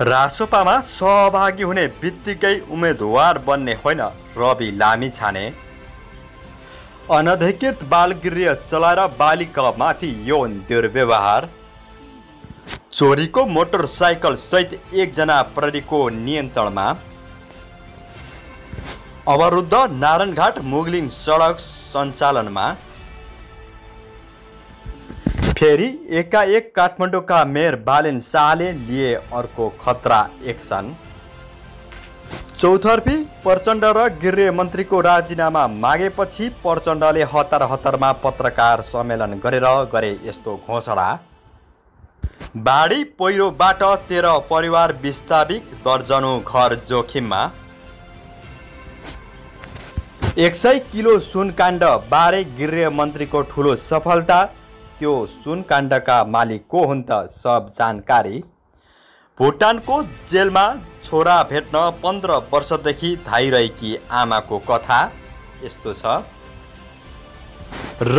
रासोपामा सहभागी हुने बित्तिकै उम्मेदवार बन्ने होइन रवि लामिछाने। अनधिकृत बालगृह चलाएर बालिकामाथि यौन दुर्व्यवहार, चोरीको मोटरसाइकल सहित एकजना प्रहरीको नियन्त्रणमा, अवरुद्ध नारायणघाट मुगलिङ सडक सञ्चालनमा, फेरि एकाएक काठमाडौँका मेयर बालेन शाहले लिए अर्को खतरा एक्सन, चौतर्फी प्रचण्ड र गृहमन्त्रीको राजीनामा मागेपछि प्रचण्डले हतार हतारमा पत्रकार सम्मेलन गरे यस्तो घोषणा, बाढी पहिरोबाट 13 परिवार विस्थापित, दर्जनौ घर जोखिममा, 100 किलो सुनकाण्ड बारे गृहमन्त्रीको ठुलो सफलता, त्यो सुनकाण्ड का मालिक को हुन् त सब जानकारी, भुटान को जेल में छोरा भेट्न 15 वर्षदेखि धाइरहेकी आमा को कथा यस्तो छ, र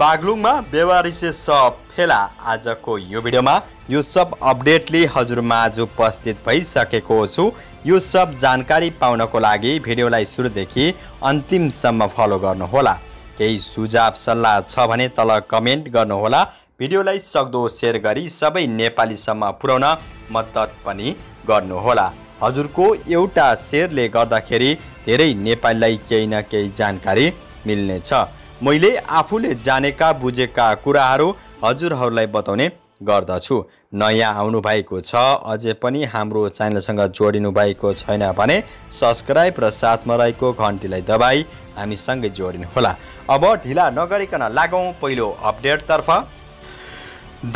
बागलुङ में बेवारिसे सब फेला। आज को यो भिडियो में यो सब अपडेटली हजुरमाझ उपस्थित भइसकेको छु। यो सब जानकारी पाउनको लागि भिडियोलाई सुरुदेखि अन्तिमसम्म फलो गर्नुहोला। केही सुझाव सल्लाह छ भने तल कमेन्ट गर्नुहोला। भिडियोलाई सक्दो सेयर गरी सबै नेपालीसम्म पुर्याउन मद्दत पनि गर्नुहोला। हजुरको एउटा सेयरले गर्दाखेरि धेरै नेपालीलाई केही न केही जानकारी मिल्नेछ। मैले आफूले जानेका बुझेका कुराहरू हजुरहरूलाई बताउने गर्दछु। नयाँ आउनु भएको छ अझै पनि हाम्रो च्यानलसँग जोडिनु भएको छैन भने सब्स्क्राइब र साथमा रहेको घन्टीलाई दबाई हामीसँगै जोडिनुहोला। अब ढिला नगरिकन लागौँ पहिलो अपडेटतर्फ।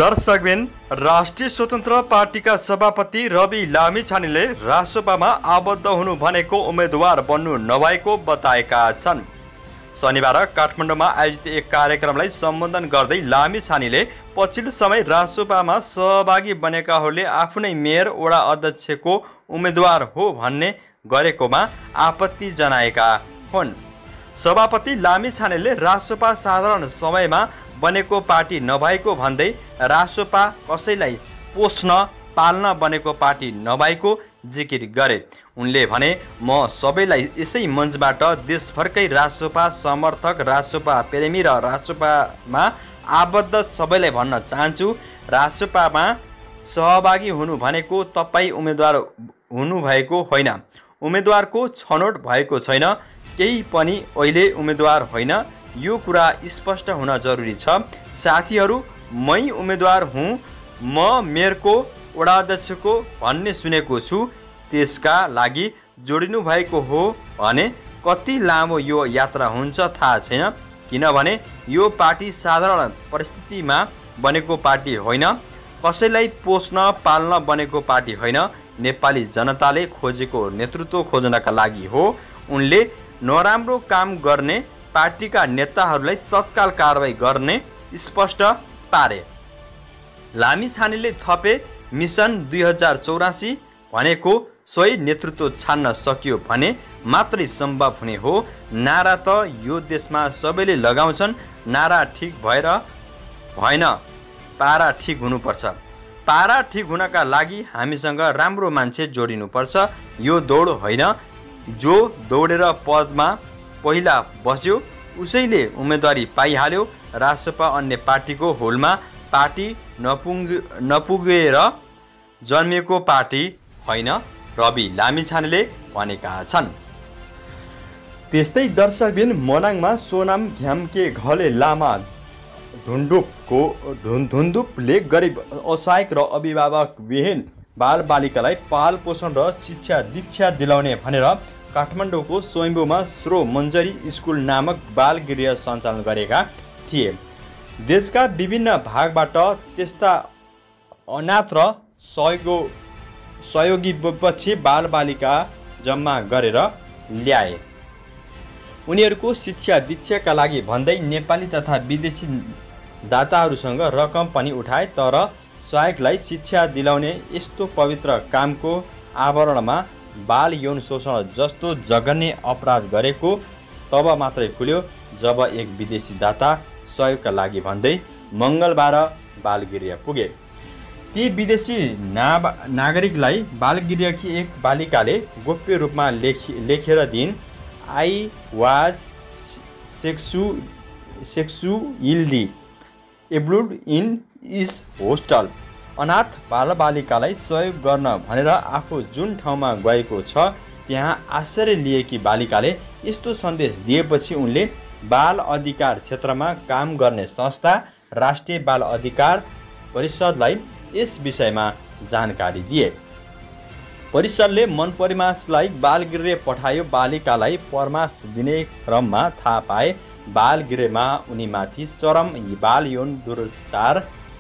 दर्शकबिन, राष्ट्रिय स्वतन्त्र पार्टीका सभापति रवि लामिछानेले रासोपामा आबद्ध हुनु भनेको उम्मेदवार बन्नु नभएको बताएका छन्। शनिबार काठमाडौँमा आयोजित एक कार्यक्रमलाई सम्बोधन गर्दै लामिछानेले पछिल्लो समय रासोपामा सहभागी बनेकाहरूले आफू नै मेयर वडा अध्यक्षको उम्मेदवार हो भन्ने गरेकोमा आपत्ति जनाएका हुन्। सभापति लामिछानेले रासोपा साधारण समयमा बनेको पार्टी नभएको भन्दै रासोपा कसैलाई पोस्न पाल्न बनेको पार्टी नभएको जिकिर गरे। उनले भने, म सबैलाई यसै मञ्चबाट देशभरकै रासोपा समर्थक, रासोपा प्रेमी र रासोपामा आबद्ध सबैलाई भन्न चाहन्छु, रासोपामा सहभागी हुनु भनेको तपाईँ उम्मेदवार हुनुभएको होइन, उम्मेदवारको छनौट भएको छैन, केही पनि अहिले उम्मेदवार होइन, यो कुरा स्पष्ट हुन जरुरी छ। साथीहरू, मै उम्मेदवार हुँ, म मेयरको वडा अध्यक्षको भन्ने सुनेको छु, त्यसका लागि जोडिनु भएको हो भने कति लामो यो यात्रा हुन्छ थाहा छैन, किनभने यो पार्टी साधारण परिस्थितिमा बनेको पार्टी होइन, कसैलाई पोस्न पाल्न बनेको पार्टी होइन, नेपाली जनताले खोजेको नेतृत्व खोज्नका लागि हो। उनले नराम्रो काम गर्ने पार्टीका नेताहरूलाई तत्काल कारवाही गर्ने स्पष्ट पारे। लामिछानेले थपे, मिसन 2084 भनेको सोही नेतृत्व छान्न सकियो भने मात्रै सम्भव हुने हो। नारा त यो देशमा सबैले लगाउँछन्, नारा ठिक भएर होइन, पारा ठिक हुनुपर्छ। पारा ठिक हुनका लागि हामीसँग राम्रो मान्छे जोडिनुपर्छ। यो दौड होइन, जो दौडेर पदमा पहिला बस्यो उसैले उम्मेदवारी पाइहाल्यो। रासोपा अन्य पार्टीको होलमा पार्टी नपुगेर जन्मिएको पार्टी होइन, रवि लामिछानेले भनेका छन्। त्यस्तै दर्शकबिन, मनाङमा सोनाम घ्याम्के घले लामा धुन्दुपले गरिब, असहायक र अभिभावक विहीन बालबालिकालाई पाल पोषण र शिक्षा दीक्षा दिलाउने भनेर काठमाडौँको स्वयम्भूमा श्रोमञ्जरी स्कुल नामक बालगृह सञ्चालन गरेका थिए। देशका विभिन्न भागबाट त्यस्ता अनाथ र सहयोगीपछि बालबालिका जम्मा गरेर ल्याए, उनीहरूको शिक्षा दीक्षाका लागि भन्दै नेपाली तथा विदेशी दाताहरूसँग रकम पनि उठाए, तर सहायकलाई शिक्षा दिलाउने यस्तो पवित्र कामको आवरणमा बाल यौन शोषण जस्तो जघन्य अपराध गरेको तब मात्रै खुल्यो जब एक विदेशी दाता सहयोगका लागि भन्दै मङ्गलबार बालगृह पुगे। ती विदेशी नागरिकलाई बालगृहकी एक बालिकाले गोप्य रूपमा लेखेर दिन I was sexually abused in is hostel अनाथ बालबालिकालाई सहयोग गर्न भनेर आफू जुन ठाउँमा गएको छ त्यहाँ आश्रय लिएकी बालिकाले यस्तो सन्देश दिएपछि उनले बाल अधिकार क्षेत्रमा काम गर्ने संस्था राष्ट्रिय बाल अधिकार परिषदलाई यस विषयमा जानकारी दिए। परिषदले मनपरिमासलाई बालगृह पठायो। बालिकालाई परमास दिने क्रममा थाहा पाए बालगृहमा उनीमाथि चरम बाल यौन दुर्चार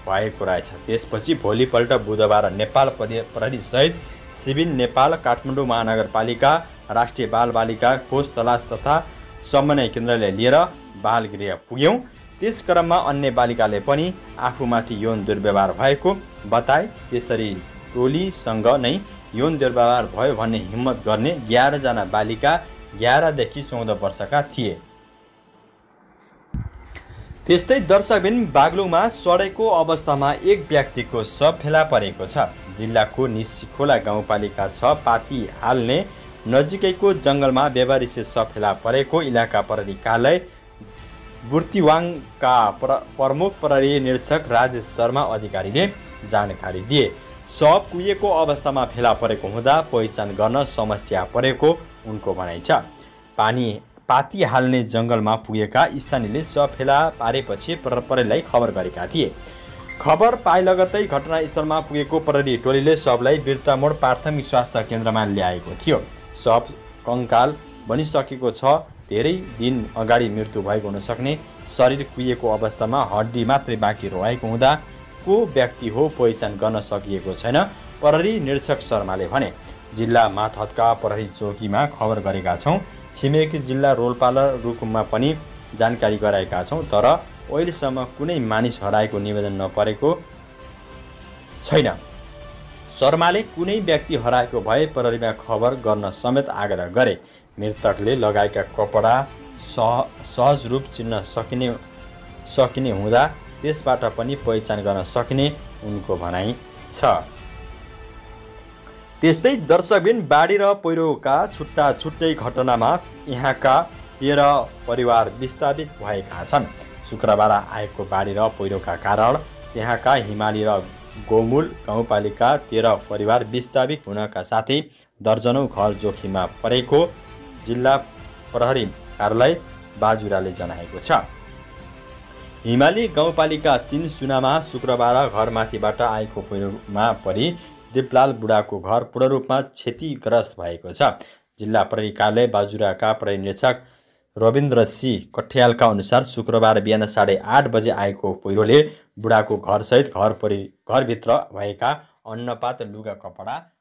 भएको रहेछ। त्यसपछि भोलिपल्ट बुधबार नेपाल प्रहरी सहित सिभिल नेपाल काठमाडौँ महानगरपालिका राष्ट्रिय बालबालिका खोज तलास तथा समन्वय केन्द्रले लिएर बालगृह पुग्यौँ। त्यस क्रममा अन्य बालिकाले पनि आफूमाथि यौन दुर्व्यवहार भएको बताए। त्यसरी टोलीसँग नै यौन दुर्व्यवहार भयो भन्ने हिम्मत गर्ने 11जना बालिका 11 देखि 14 वर्षका थिए। त्यस्तै दर्शकबिन बागलुङमा सडेको अवस्थामा एक व्यक्तिको शव फेला परेको छ। जिल्लाको जिशीखोला गाउँपालिका 6 पाती हाल्ने नजिकैको जङ्गलमा बेवारिसे शव फेला परेको इलाका प्रहरी कार्यालय बुर्तिवाङका प्रमुख प्रहरी निरीक्षक राजेश शर्मा अधिकारीले जानकारी दिए। शव कुहिएको अवस्थामा फेला परेको हुँदा पहिचान गर्न समस्या परेको उनको भनाइ छ। पाती हाल्ने जङ्गलमा पुगेका स्थानीयले शव फेला पारेपछि प्रहरीलाई खबर गरेका थिए। खबर पाए लगत्तै घटनास्थलमा पुगेको प्रहरी टोलीले शवलाई बीर्तामोड़ प्राथमिक स्वास्थ्य केन्द्रमा ल्याएको थियो। शव कङ्काल बनिसकेको छ। धेरै दिन अगाडि मृत्यु भएको हुन सक्ने, शरीर कुहिएको अवस्थामा हड्डी मात्रै बाँकी रहेको हुँदा को व्यक्ति हो पहिचान गर्न सकिएको छैन, प्रहरी निरीक्षक शर्माले भने। जिल्ला माथहतका प्रहरी चौकीमा खबर गरेका छौँ। छिमेकी जिल्ला रोल्पा र रुकुममा पनि जानकारी गराएका छौँ, तर अहिलेसम्म कुनै मानिस हराएको निवेदन नपरेको छैन। शर्माले कुनै व्यक्ति हराएको भए प्रहरीमा खबर गर्न समेत आग्रह गरे। मृतकले लगाएका कपडा सहज रूप चिन्न सकिने हुँदा त्यसबाट पनि पहिचान गर्न सकिने उनको भनाइ छ। त्यस्तै दर्शकबिन बाढी र पहिरोका छुट्टा छुट्टै घटनामा यहाँका 13 परिवार विस्थापित भएका छन्। शुक्रबार आएको बाढी र पहिरोका कारण यहाँका हिमलीय गोमूल गाउँपालिका 13 परिवार विस्थापित हुनका साथै दर्जनौं घर जोखिममा परेको जिल्ला प्रहरी कार्यालय बाजुराले जनाएको छ। हिमाली गाउँपालिका 3 सुनामा शुक्रबार घरमाथिबाट आएको पहिरोमा परि दिपलाल बुढाको घर पूर्ण रूपमा क्षतिग्रस्त भएको छ। जिल्ला प्रहरी कार्यालय बाजुराका प्रहरी निरीक्षक रविन्द्र सी कठ्यालका अनुसार शुक्रबार बिहान 8:30 बजे आएको पहिरोले बुढाको घरसहित घरभित्र भएका अन्नपात, लुगा, कपडा